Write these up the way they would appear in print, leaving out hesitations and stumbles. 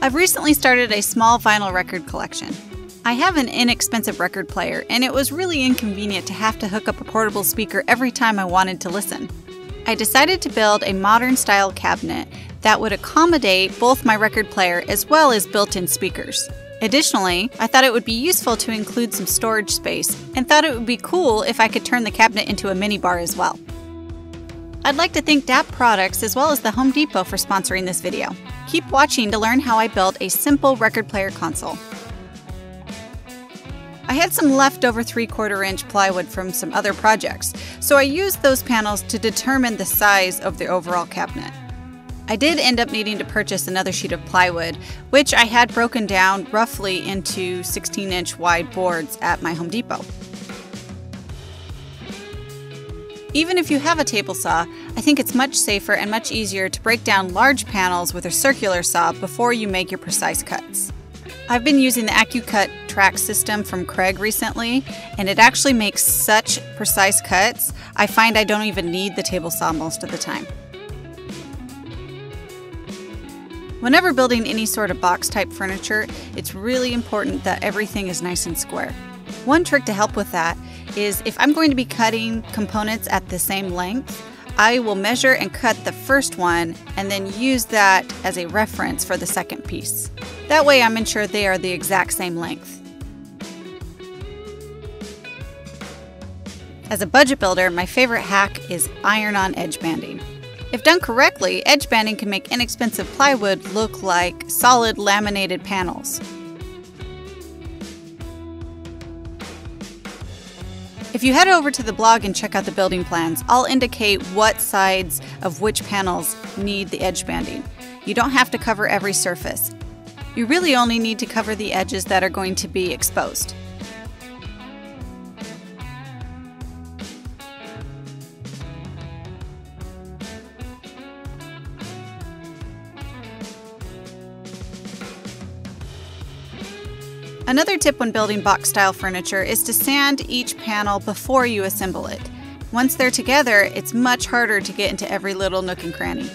I've recently started a small vinyl record collection. I have an inexpensive record player, and it was really inconvenient to have to hook up a portable speaker every time I wanted to listen. I decided to build a modern-style cabinet that would accommodate both my record player as well as built-in speakers. Additionally, I thought it would be useful to include some storage space, and thought it would be cool if I could turn the cabinet into a mini bar as well. I'd like to thank DAP Products as well as The Home Depot for sponsoring this video. Keep watching to learn how I built a simple record player console. I had some leftover 3/4-inch plywood from some other projects, so I used those panels to determine the size of the overall cabinet. I did end up needing to purchase another sheet of plywood, which I had broken down roughly into 16-inch wide boards at my Home Depot. Even if you have a table saw, I think it's much safer and much easier to break down large panels with a circular saw before you make your precise cuts. I've been using the AccuCut track system from Kreg recently, and it actually makes such precise cuts, I find I don't even need the table saw most of the time. Whenever building any sort of box-type furniture, it's really important that everything is nice and square. One trick to help with that is if I'm going to be cutting components at the same length, I will measure and cut the first one and then use that as a reference for the second piece. That way I'm ensured they are the exact same length. As a budget builder, my favorite hack is iron-on edge banding. If done correctly, edge banding can make inexpensive plywood look like solid laminated panels. If you head over to the blog and check out the building plans, I'll indicate what sides of which panels need the edge banding. You don't have to cover every surface. You really only need to cover the edges that are going to be exposed. Another tip when building box-style furniture is to sand each panel before you assemble it. Once they're together, it's much harder to get into every little nook and cranny.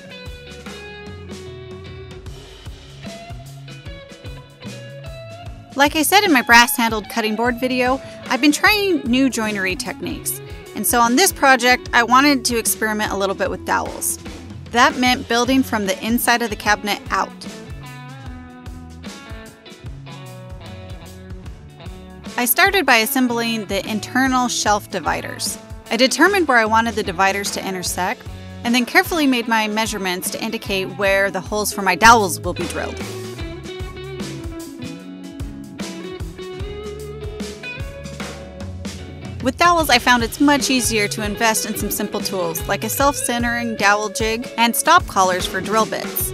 Like I said in my brass-handled cutting board video, I've been trying new joinery techniques. And so on this project, I wanted to experiment a little bit with dowels. That meant building from the inside of the cabinet out. I started by assembling the internal shelf dividers. I determined where I wanted the dividers to intersect, and then carefully made my measurements to indicate where the holes for my dowels will be drilled. With dowels, I found it's much easier to invest in some simple tools, like a self-centering dowel jig and stop collars for drill bits.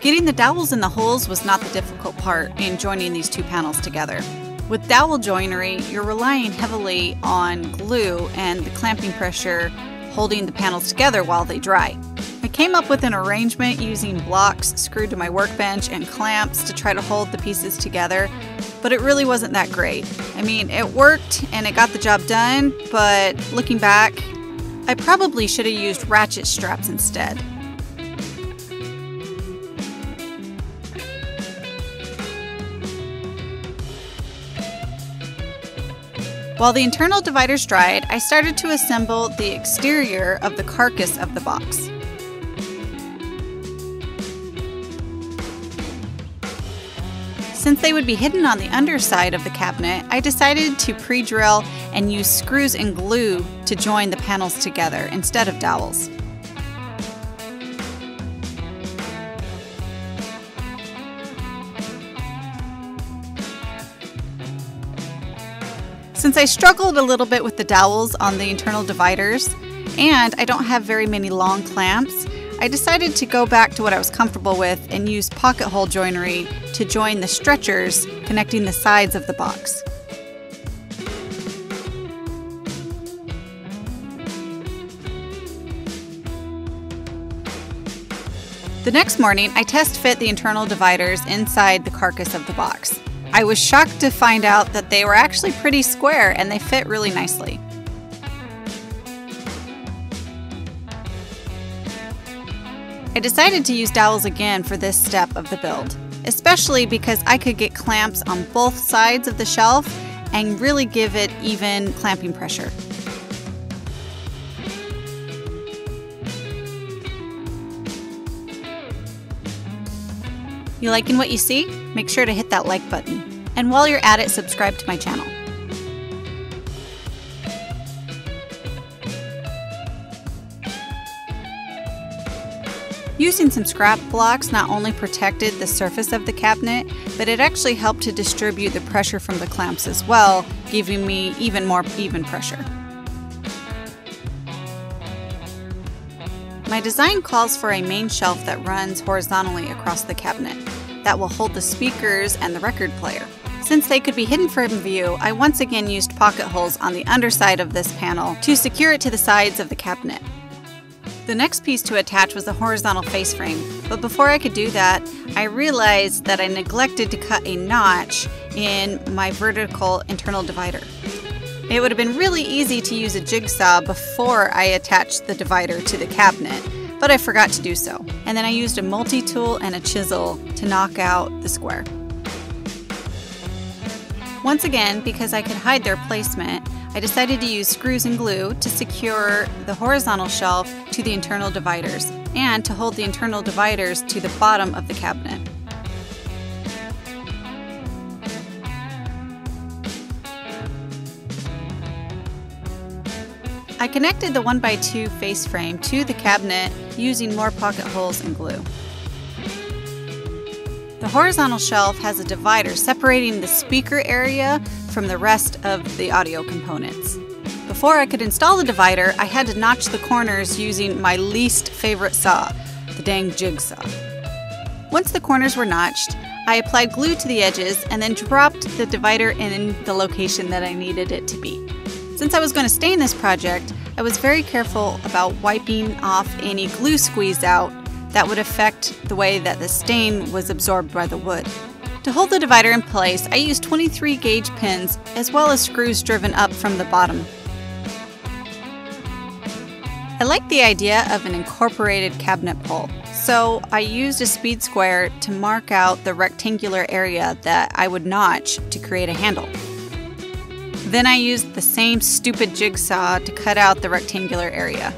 Getting the dowels in the holes was not the difficult part in joining these two panels together. With dowel joinery, you're relying heavily on glue and the clamping pressure holding the panels together while they dry. I came up with an arrangement using blocks screwed to my workbench and clamps to try to hold the pieces together, but it really wasn't that great. I mean, it worked and it got the job done, but looking back, I probably should have used ratchet straps instead. While the internal dividers dried, I started to assemble the exterior of the carcass of the box. Since they would be hidden on the underside of the cabinet, I decided to pre-drill and use screws and glue to join the panels together instead of dowels. Since I struggled a little bit with the dowels on the internal dividers, and I don't have very many long clamps, I decided to go back to what I was comfortable with and use pocket hole joinery to join the stretchers connecting the sides of the box. The next morning, I test fit the internal dividers inside the carcass of the box. I was shocked to find out that they were actually pretty square and they fit really nicely. I decided to use dowels again for this step of the build, especially because I could get clamps on both sides of the shelf and really give it even clamping pressure. You liking what you see? Make sure to hit that like button. And while you're at it, subscribe to my channel. Using some scrap blocks not only protected the surface of the cabinet, but it actually helped to distribute the pressure from the clamps as well, giving me even more even pressure. My design calls for a main shelf that runs horizontally across the cabinet that will hold the speakers and the record player. Since they could be hidden from view, I once again used pocket holes on the underside of this panel to secure it to the sides of the cabinet. The next piece to attach was a horizontal face frame, but before I could do that, I realized that I neglected to cut a notch in my vertical internal divider. It would have been really easy to use a jigsaw before I attached the divider to the cabinet, but I forgot to do so. And then I used a multi-tool and a chisel to knock out the square. Once again, because I could hide their placement, I decided to use screws and glue to secure the horizontal shelf to the internal dividers and to hold the internal dividers to the bottom of the cabinet. I connected the 1x2 face frame to the cabinet using more pocket holes and glue. The horizontal shelf has a divider separating the speaker area from the rest of the audio components. Before I could install the divider, I had to notch the corners using my least favorite saw, the dang jigsaw. Once the corners were notched, I applied glue to the edges and then dropped the divider in the location that I needed it to be. Since I was going to stain this project, I was very careful about wiping off any glue squeeze out that would affect the way that the stain was absorbed by the wood. To hold the divider in place, I used 23 gauge pins as well as screws driven up from the bottom. I liked the idea of an incorporated cabinet pole, so I used a speed square to mark out the rectangular area that I would notch to create a handle. Then I used the same stupid jigsaw to cut out the rectangular area.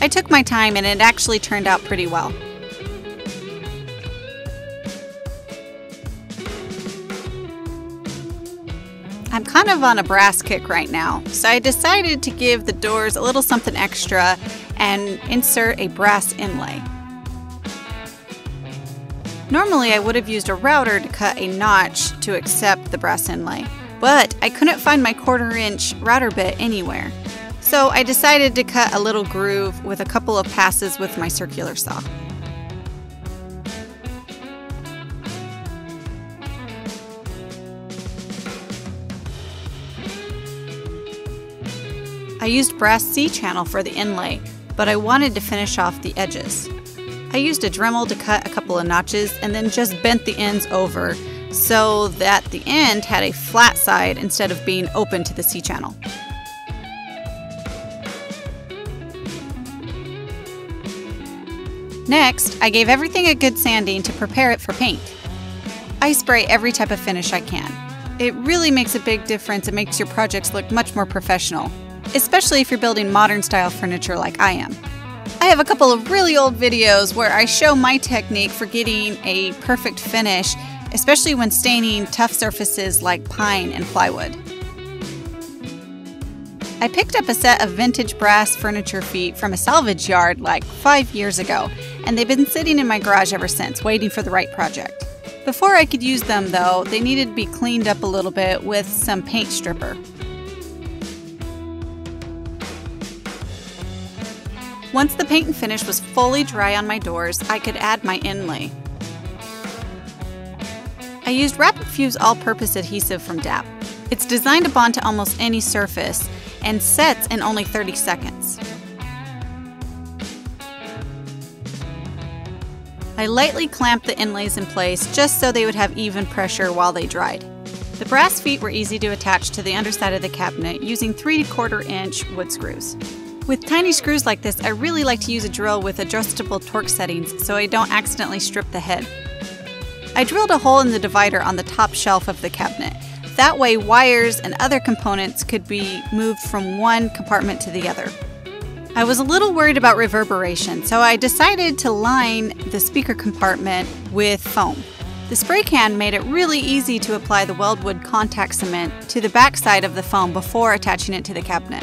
I took my time and it actually turned out pretty well. I'm kind of on a brass kick right now, so I decided to give the doors a little something extra and insert a brass inlay. Normally I would have used a router to cut a notch to accept the brass inlay, but I couldn't find my 1/4-inch router bit anywhere. So I decided to cut a little groove with a couple of passes with my circular saw. I used brass C-channel for the inlay, but I wanted to finish off the edges. I used a Dremel to cut a couple of notches and then just bent the ends over so that the end had a flat side instead of being open to the C-channel. Next, I gave everything a good sanding to prepare it for paint. I spray every type of finish I can. It really makes a big difference. It makes your projects look much more professional, especially if you're building modern style furniture like I am. I have a couple of really old videos where I show my technique for getting a perfect finish, especially when staining tough surfaces like pine and plywood. I picked up a set of vintage brass furniture feet from a salvage yard like 5 years ago, and they've been sitting in my garage ever since, waiting for the right project. Before I could use them though, they needed to be cleaned up a little bit with some paint stripper. Once the paint and finish was fully dry on my doors, I could add my inlay. I used RapidFuse all-purpose adhesive from DAP. It's designed to bond to almost any surface and sets in only 30 seconds. I lightly clamped the inlays in place just so they would have even pressure while they dried. The brass feet were easy to attach to the underside of the cabinet using 3/4-inch wood screws. With tiny screws like this, I really like to use a drill with adjustable torque settings so I don't accidentally strip the head. I drilled a hole in the divider on the top shelf of the cabinet. That way, wires and other components could be moved from one compartment to the other. I was a little worried about reverberation, so I decided to line the speaker compartment with foam. The spray can made it really easy to apply the Weldwood Contact Cement to the backside of the foam before attaching it to the cabinet.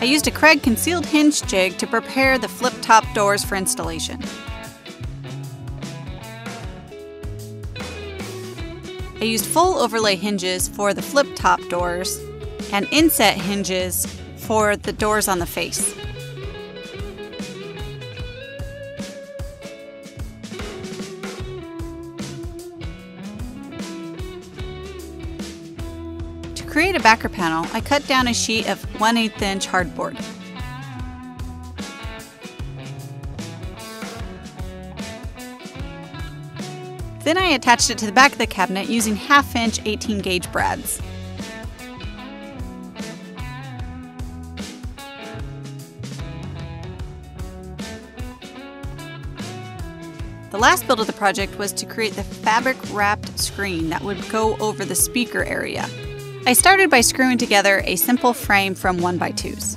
I used a Kreg concealed hinge jig to prepare the flip-top doors for installation. I used full overlay hinges for the flip-top doors and inset hinges for the doors on the face. To create a backer panel, I cut down a sheet of 1/8-inch hardboard. Then I attached it to the back of the cabinet using 1/2-inch 18-gauge brads. The last build of the project was to create the fabric-wrapped screen that would go over the speaker area. I started by screwing together a simple frame from 1x2s.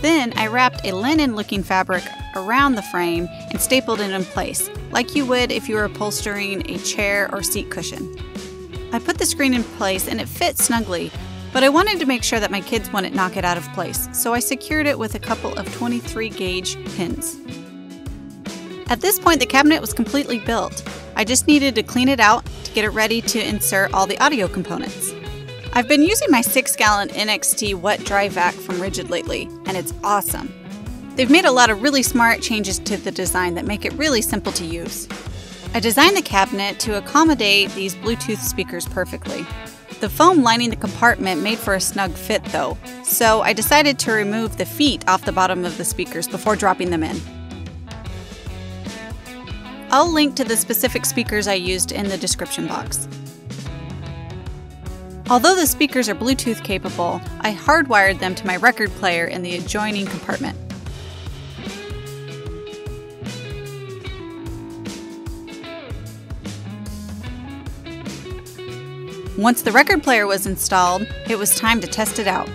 Then I wrapped a linen-looking fabric around the frame and stapled it in place, like you would if you were upholstering a chair or seat cushion. I put the screen in place and it fit snugly, but I wanted to make sure that my kids wouldn't knock it out of place, so I secured it with a couple of 23-gauge pins. At this point, the cabinet was completely built. I just needed to clean it out to get it ready to insert all the audio components. I've been using my 6-gallon NXT wet-dry vac from Ridgid lately, and it's awesome. They've made a lot of really smart changes to the design that make it really simple to use. I designed the cabinet to accommodate these Bluetooth speakers perfectly. The foam lining the compartment made for a snug fit though, so I decided to remove the feet off the bottom of the speakers before dropping them in. I'll link to the specific speakers I used in the description box. Although the speakers are Bluetooth capable, I hardwired them to my record player in the adjoining compartment. Once the record player was installed, it was time to test it out.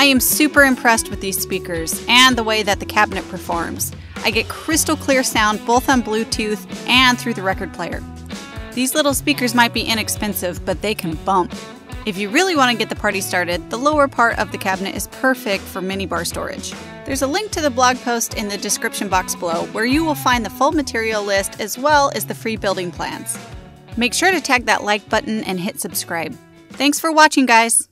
I am super impressed with these speakers and the way that the cabinet performs. I get crystal clear sound both on Bluetooth and through the record player. These little speakers might be inexpensive, but they can bump. If you really want to get the party started, the lower part of the cabinet is perfect for minibar storage. There's a link to the blog post in the description box below where you will find the full material list as well as the free building plans. Make sure to tag that like button and hit subscribe. Thanks for watching, guys!